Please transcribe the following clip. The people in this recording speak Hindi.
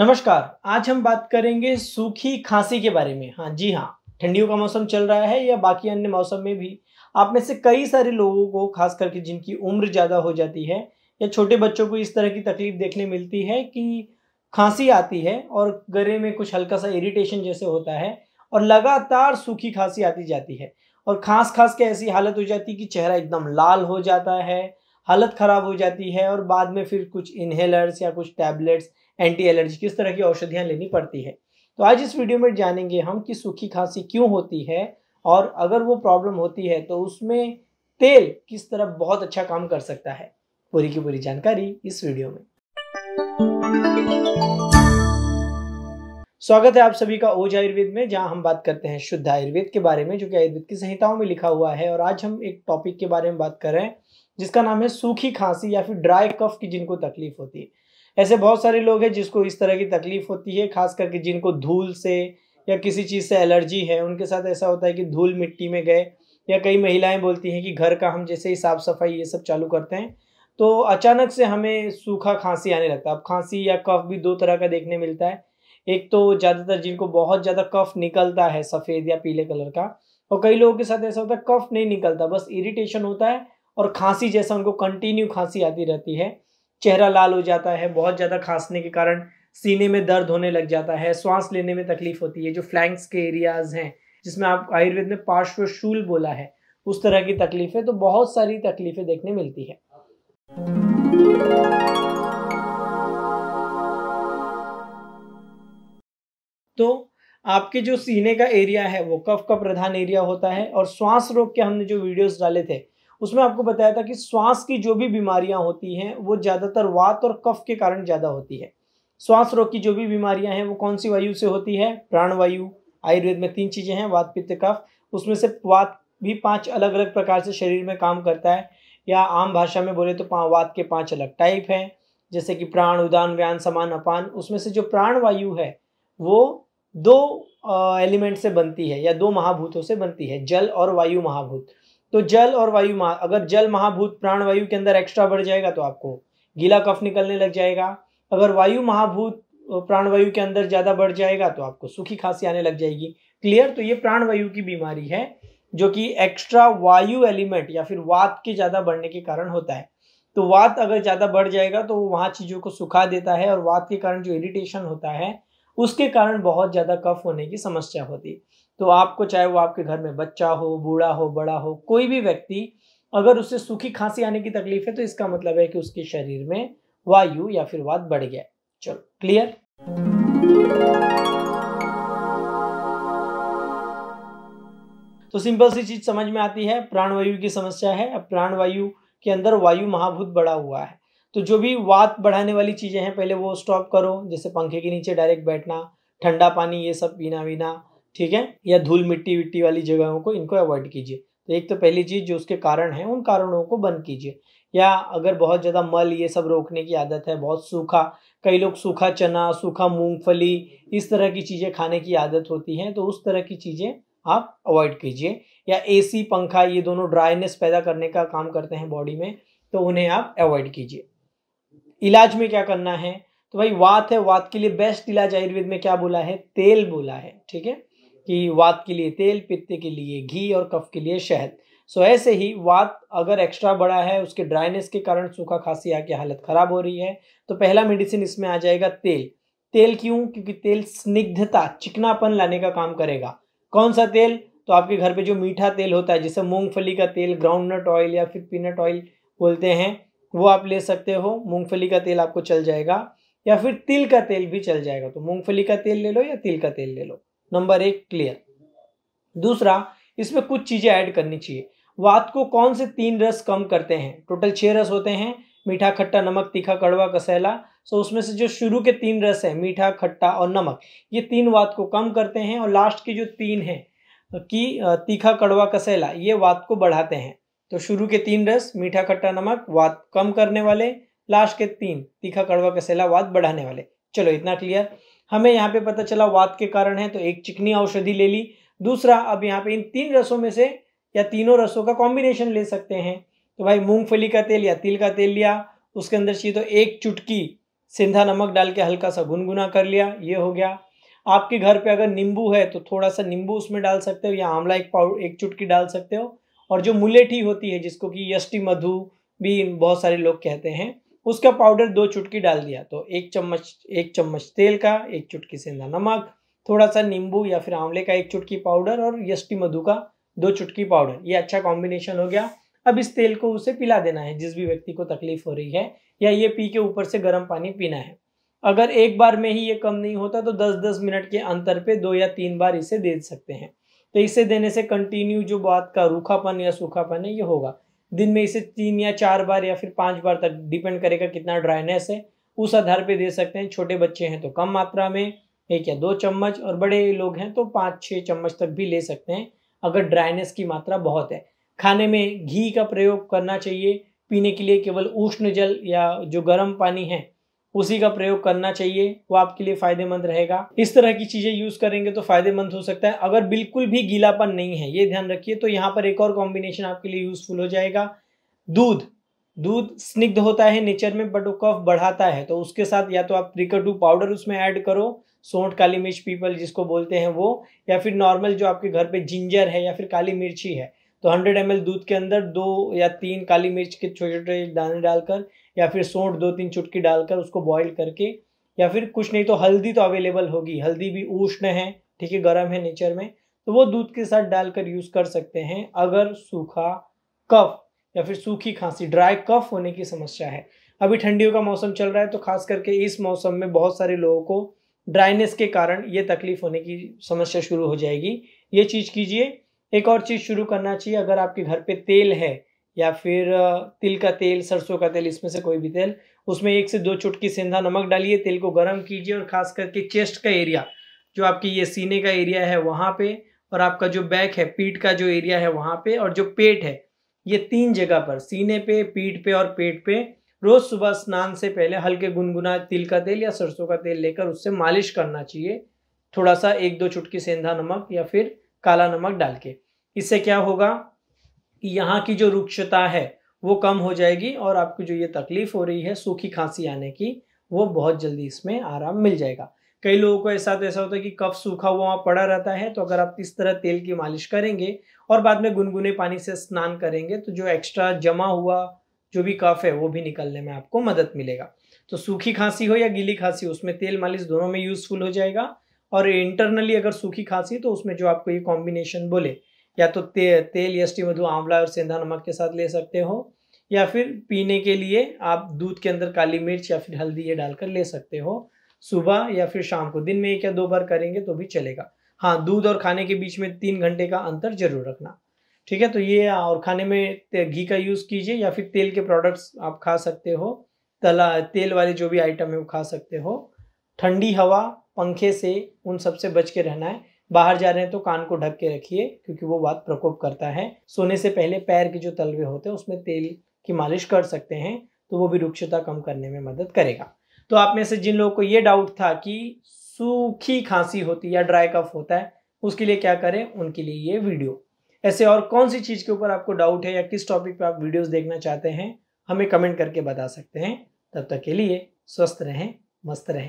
नमस्कार, आज हम बात करेंगे सूखी खांसी के बारे में। हाँ जी हाँ, ठंडियों का मौसम चल रहा है या बाकी अन्य मौसम में भी आप में से कई सारे लोगों को, खास करके जिनकी उम्र ज़्यादा हो जाती है या छोटे बच्चों को, इस तरह की तकलीफ देखने मिलती है कि खांसी आती है और गले में कुछ हल्का सा इरिटेशन जैसे होता है और लगातार सूखी खांसी आती जाती है और खांस के ऐसी हालत हो जाती है कि चेहरा एकदम लाल हो जाता है, हालत ख़राब हो जाती है और बाद में फिर कुछ इन्हेलर्स या कुछ टैबलेट्स, एंटी एलर्जिक, किस तरह की औषधियाँ लेनी पड़ती है। तो आज इस वीडियो में जानेंगे हम कि सूखी खांसी क्यों होती है और अगर वो प्रॉब्लम होती है तो उसमें तेल किस तरह बहुत अच्छा काम कर सकता है। पूरी की पूरी जानकारी इस वीडियो में। स्वागत है आप सभी का ओज आयुर्वेद में, जहां हम बात करते हैं शुद्ध आयुर्वेद के बारे में, जो कि आयुर्वेद की संहिताओं में लिखा हुआ है। और आज हम एक टॉपिक के बारे में बात कर रहे हैं जिसका नाम है सूखी खांसी या फिर ड्राई कफ की जिनको तकलीफ होती है। ऐसे बहुत सारे लोग हैं जिसको इस तरह की तकलीफ होती है, खास करके जिनको धूल से या किसी चीज़ से एलर्जी है। उनके साथ ऐसा होता है कि धूल मिट्टी में गए, या कई महिलाएं बोलती हैं कि घर का हम जैसे ही साफ़ सफाई ये सब चालू करते हैं तो अचानक से हमें सूखा खांसी आने लगता है। अब खांसी या कफ भी दो तरह का देखने मिलता है। एक तो ज़्यादातर जिनको बहुत ज़्यादा कफ निकलता है सफ़ेद या पीले कलर का, और कई लोगों के साथ ऐसा होता है कफ नहीं निकलता, बस इरिटेशन होता है और खांसी जैसा उनको कंटिन्यू खांसी आती रहती है। चेहरा लाल हो जाता है, बहुत ज़्यादा खांसने के कारण सीने में दर्द होने लग जाता है, सांस लेने में तकलीफ होती है, जो फ्लैंक्स के एरियाज हैं जिसमें आप आयुर्वेद में पार्श्वशूल बोला है, उस तरह की तकलीफ है। तो बहुत सारी तकलीफें देखने मिलती है। तो आपके जो सीने का एरिया है वो कफ का प्रधान एरिया होता है। और श्वास रोग के हमने जो वीडियोस डाले थे उसमें आपको बताया था कि श्वास की जो भी बीमारियां होती हैं वो ज़्यादातर वात और कफ के कारण ज़्यादा होती है। श्वास रोग की जो भी बीमारियां हैं वो कौन सी वायु से होती है? प्राणवायु। आयुर्वेद में 3 चीज़ें हैं, वात, पित्त, कफ। उसमें से वात भी 5 अलग अलग प्रकार से शरीर में काम करता है, या आम भाषा में बोले तो वात के 5 अलग टाइप हैं, जैसे कि प्राण, उदान, व्यान, समान, अपान। उसमें से जो प्राणवायु है वो 2 एलिमेंट से बनती है या 2 महाभूतों से बनती है, जल और वायु महाभूत। तो जल और वायु अगर जल महाभूत प्राणवायु के अंदर एक्स्ट्रा बढ़ जाएगा तो आपको गीला कफ निकलने लग जाएगा। अगर वायु महाभूत प्राणवायु के अंदर ज़्यादा बढ़ जाएगा तो आपको सूखी खांसी आने लग जाएगी। क्लियर? तो ये प्राणवायु की बीमारी है जो कि एक्स्ट्रा वायु एलिमेंट या फिर वात के ज़्यादा बढ़ने के कारण होता है। तो वात अगर ज़्यादा बढ़ जाएगा तो वो वहाँ चीज़ों को सुखा देता है और वात के कारण जो इरिटेशन होता है उसके कारण बहुत ज़्यादा कफ होने की समस्या होती है। तो आपको, चाहे वो आपके घर में बच्चा हो, बूढ़ा हो, बड़ा हो, कोई भी व्यक्ति अगर उससे सूखी खांसी आने की तकलीफ है तो इसका मतलब है कि उसके शरीर में वायु या फिर वात बढ़ गया। चलो, क्लियर? तो सिंपल सी चीज समझ में आती है, प्राणवायु की समस्या है। अब प्राणवायु के अंदर वायु महाभूत बढ़ा हुआ है, तो जो भी वात बढ़ाने वाली चीजें हैं पहले वो स्टॉप करो, जैसे पंखे के नीचे डायरेक्ट बैठना, ठंडा पानी ये सब पीना, ठीक है, या धूल मिट्टी वाली जगहों को, इनको अवॉइड कीजिए। तो एक तो पहली चीज़ जो उसके कारण है उन कारणों को बंद कीजिए। या अगर बहुत ज़्यादा मल ये सब रोकने की आदत है, बहुत सूखा, कई लोग सूखा चना, सूखा मूंगफली, इस तरह की चीज़ें खाने की आदत होती है, तो उस तरह की चीज़ें आप अवॉइड कीजिए। या एसी, पंखा, ये दोनों ड्राइनेस पैदा करने का काम करते हैं बॉडी में, तो उन्हें आप अवॉइड कीजिए। इलाज में क्या करना है? तो भाई वात है, वात के लिए बेस्ट इलाज आयुर्वेद में क्या बोला है? तेल बोला है, ठीक है, कि वात के लिए तेल, पित्त के लिए घी और कफ के लिए शहद। सो ऐसे ही वात अगर एक्स्ट्रा बड़ा है, उसके ड्राइनेस के कारण सूखा खांसी आके हालत ख़राब हो रही है, तो पहला मेडिसिन इसमें आ जाएगा तेल। तेल क्यों? क्योंकि तेल स्निग्धता, चिकनापन लाने का काम करेगा। कौन सा तेल? तो आपके घर पे जो मीठा तेल होता है, जैसे मूँगफली का तेल, ग्राउंडनट ऑयल या फिर पीनट ऑयल बोलते हैं, वो आप ले सकते हो। मूँगफली का तेल आपको चल जाएगा, या फिर तिल का तेल भी चल जाएगा। तो मूँगफली का तेल ले लो या तिल का तेल ले लो। Number 1, clear. दूसरा, इसमें कुछ चीज़ें ऐड करनी चाहिए। वात को कौन से 3 रस कम करते हैं? टोटल 6 रस होते हैं, मीठा, खट्टा, नमक, तीखा, कड़वा, कसैला। सो उसमें से जो शुरू के 3 रस हैं, मीठा, खट्टा और नमक, ये 3 वात को कम करते हैं। और लास्ट के जो 3 हैं कि तीखा, कड़वा, कसैला, ये वात को बढ़ाते हैं। तो शुरू के 3 रस, मीठा, खट्टा, नमक, वात कम करने वाले, लास्ट के 3, तीखा, कड़वा, कसैला, वात बढ़ाने वाले। चलो, इतना क्लियर। हमें यहाँ पे पता चला वात के कारण है, तो एक चिकनी औषधि ले ली। दूसरा, अब यहाँ पे इन 3 रसों में से या तीनों रसों का कॉम्बिनेशन ले सकते हैं। तो भाई मूंगफली का तेल या तिल का तेल लिया, उसके अंदर चाहिए तो 1 चुटकी सेंधा नमक डाल के हल्का सा गुनगुना कर लिया, ये हो गया। आपके घर पे अगर नींबू है तो थोड़ा सा नींबू उसमें डाल सकते हो या आंवला एक चुटकी डाल सकते हो। और जो मुलेठी होती है जिसको कि यष्टि मधु भी बहुत सारे लोग कहते हैं, उसका पाउडर 2 चुटकी डाल दिया। तो 1 चम्मच तेल का, 1 चुटकी सेंधा नमक, थोड़ा सा नींबू या फिर आंवले का 1 चुटकी पाउडर और यष्टि मधु का 2 चुटकी पाउडर, ये अच्छा कॉम्बिनेशन हो गया। अब इस तेल को उसे पिला देना है जिस भी व्यक्ति को तकलीफ हो रही है, या ये पी के ऊपर से गर्म पानी पीना है। अगर एक बार में ही ये कम नहीं होता तो 10-10 मिनट के अंतर पे 2 या 3 बार इसे दे सकते हैं। तो इसे देने से कंटिन्यू जो बात का रूखापन या सूखापन है ये होगा। दिन में इसे 3 या 4 बार या फिर 5 बार तक, डिपेंड करेगा कितना ड्राइनेस है उस आधार पे दे सकते हैं। छोटे बच्चे हैं तो कम मात्रा में 1 या 2 चम्मच, और बड़े लोग हैं तो 5-6 चम्मच तक भी ले सकते हैं अगर ड्राइनेस की मात्रा बहुत है। खाने में घी का प्रयोग करना चाहिए, पीने के लिए केवल उष्ण जल या जो गर्म पानी है उसी का प्रयोग करना चाहिए, वो आपके लिए फायदेमंद रहेगा। इस तरह की चीजें यूज करेंगे तो फायदेमंद हो सकता है। अगर बिल्कुल भी गीलापन नहीं है, ये ध्यान रखिए, तो यहाँ पर एक और कॉम्बिनेशन आपके लिए यूजफुल हो जाएगा। दूध स्निग्ध होता है नेचर में, बट वो कफ बढ़ाता है, तो उसके साथ या तो आप प्रिकटू पाउडर उसमें ऐड करो, सौंठ, काली मिर्च, पीपल जिसको बोलते हैं वो, या फिर नॉर्मल जो आपके घर पे जिंजर है या फिर काली मिर्ची है, तो 100 ml दूध के अंदर 2 या 3 काली मिर्च के छोटे छोटे दाने डालकर या फिर सौंठ 2-3 चुटकी डालकर उसको बॉईल करके, या फिर कुछ नहीं तो हल्दी तो अवेलेबल होगी, हल्दी भी उष्ण है, ठीक है, गर्म है नेचर में, तो वो दूध के साथ डालकर यूज कर सकते हैं अगर सूखा कफ या फिर सूखी खांसी, ड्राई कफ होने की समस्या है। अभी ठंडियों का मौसम चल रहा है तो खास करके इस मौसम में बहुत सारे लोगों को ड्राइनेस के कारण ये तकलीफ होने की समस्या शुरू हो जाएगी, ये चीज़ कीजिए। एक और चीज़ शुरू करना चाहिए, अगर आपके घर पे तेल है या फिर तिल का तेल, सरसों का तेल, इसमें से कोई भी तेल, उसमें 1 से 2 चुटकी सेंधा नमक डालिए, तेल को गर्म कीजिए और खास करके चेस्ट का एरिया, जो आपकी ये सीने का एरिया है वहाँ पे, और आपका जो बैक है, पीठ का जो एरिया है वहाँ पे, और जो पेट है, ये 3 जगह पर, सीने पे, पीठ पे और पेट पे, रोज सुबह स्नान से पहले हल्के गुनगुना तिल का तेल या सरसों का तेल लेकर उससे मालिश करना चाहिए, थोड़ा सा 1-2 चुटकी सेंधा नमक या फिर काला नमक डाल के। इससे क्या होगा कि यहाँ की जो रुक्षता है वो कम हो जाएगी और आपको जो ये तकलीफ हो रही है सूखी खांसी आने की, वो बहुत जल्दी इसमें आराम मिल जाएगा। कई लोगों को ऐसा होता है कि कफ सूखा हुआ पड़ा रहता है, तो अगर आप इस तरह तेल की मालिश करेंगे और बाद में गुनगुने पानी से स्नान करेंगे तो जो एक्स्ट्रा जमा हुआ जो भी कफ है वो भी निकलने में आपको मदद मिलेगा। तो सूखी खांसी हो या गीली खांसी, उसमें तेल मालिश दोनों में यूजफुल हो जाएगा। और इंटरनली अगर सूखी खांसी तो उसमें जो आपको ये कॉम्बिनेशन बोले, या तो तेल, यष्टि मधु, आंवला और सेंधा नमक के साथ ले सकते हो, या फिर पीने के लिए आप दूध के अंदर काली मिर्च या फिर हल्दी ये डालकर ले सकते हो, सुबह या फिर शाम को। दिन में 1 या 2 बार करेंगे तो भी चलेगा। हाँ, दूध और खाने के बीच में 3 घंटे का अंतर जरूर रखना, ठीक है। तो ये, और खाने में घी का यूज़ कीजिए या फिर तेल के प्रोडक्ट्स आप खा सकते हो, तेल वाले जो भी आइटम है वो खा सकते हो। ठंडी हवा, पंखे से, उन सब से बच के रहना है। बाहर जा रहे हैं तो कान को ढक के रखिए क्योंकि वो बात प्रकोप करता है। सोने से पहले पैर के जो तलवे होते हैं उसमें तेल की मालिश कर सकते हैं, तो वो भी रुक्षता कम करने में मदद करेगा। तो आप में से जिन लोगों को ये डाउट था कि सूखी खांसी होती है या ड्राई कफ होता है, उसके लिए क्या करें, उनके लिए ये वीडियो। ऐसे और कौन सी चीज़ के ऊपर आपको डाउट है या किस टॉपिक पर आप वीडियोस देखना चाहते हैं, हमें कमेंट करके बता सकते हैं। तब तक के लिए स्वस्थ रहें, मस्त रहें।